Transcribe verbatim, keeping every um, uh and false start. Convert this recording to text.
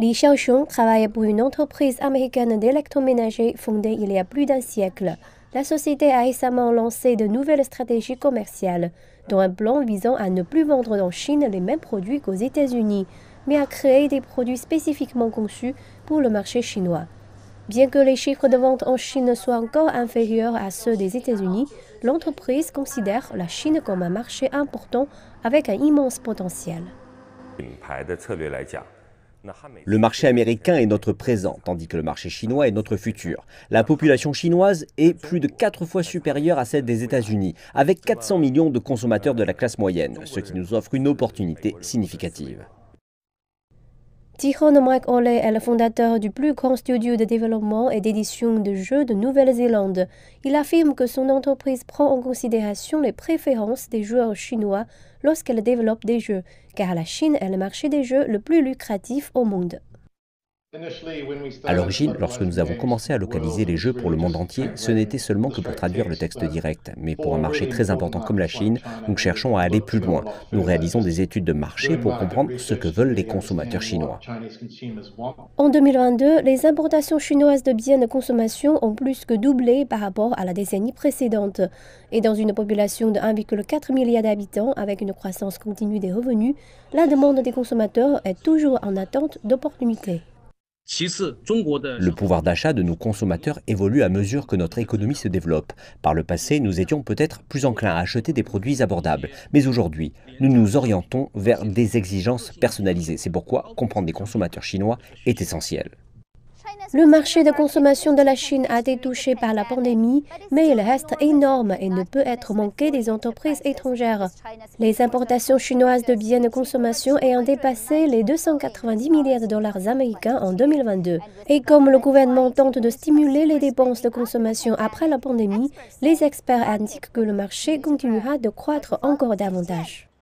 Li Xiaoxiong travaille pour une entreprise américaine d'électroménager fondée il y a plus d'un siècle. La société a récemment lancé de nouvelles stratégies commerciales, dont un plan visant à ne plus vendre en Chine les mêmes produits qu'aux États-Unis, mais à créer des produits spécifiquement conçus pour le marché chinois. Bien que les chiffres de vente en Chine soient encore inférieurs à ceux des États-Unis, l'entreprise considère la Chine comme un marché important avec un immense potentiel. Le marché américain est notre présent, tandis que le marché chinois est notre futur. La population chinoise est plus de quatre fois supérieure à celle des États-Unis, avec quatre cents millions de consommateurs de la classe moyenne, ce qui nous offre une opportunité significative. Tihon Mark-Ole est le fondateur du plus grand studio de développement et d'édition de jeux de Nouvelle-Zélande. Il affirme que son entreprise prend en considération les préférences des joueurs chinois lorsqu'elle développe des jeux, car la Chine est le marché des jeux le plus lucratif au monde. À l'origine, lorsque nous avons commencé à localiser les jeux pour le monde entier, ce n'était seulement que pour traduire le texte direct. Mais pour un marché très important comme la Chine, nous cherchons à aller plus loin. Nous réalisons des études de marché pour comprendre ce que veulent les consommateurs chinois. En deux mille vingt-deux, les importations chinoises de biens de consommation ont plus que doublé par rapport à la décennie précédente. Et dans une population de un virgule quatre milliard d'habitants avec une croissance continue des revenus, la demande des consommateurs est toujours en attente d'opportunités. Le pouvoir d'achat de nos consommateurs évolue à mesure que notre économie se développe. Par le passé, nous étions peut-être plus enclins à acheter des produits abordables. Mais aujourd'hui, nous nous orientons vers des exigences personnalisées. C'est pourquoi comprendre les consommateurs chinois est essentiel. Le marché de consommation de la Chine a été touché par la pandémie, mais il reste énorme et ne peut être manqué des entreprises étrangères. Les importations chinoises de biens de consommation ayant dépassé les deux cent quatre-vingt-dix milliards de dollars américains en deux mille vingt-deux. Et comme le gouvernement tente de stimuler les dépenses de consommation après la pandémie, les experts indiquent que le marché continuera de croître encore davantage.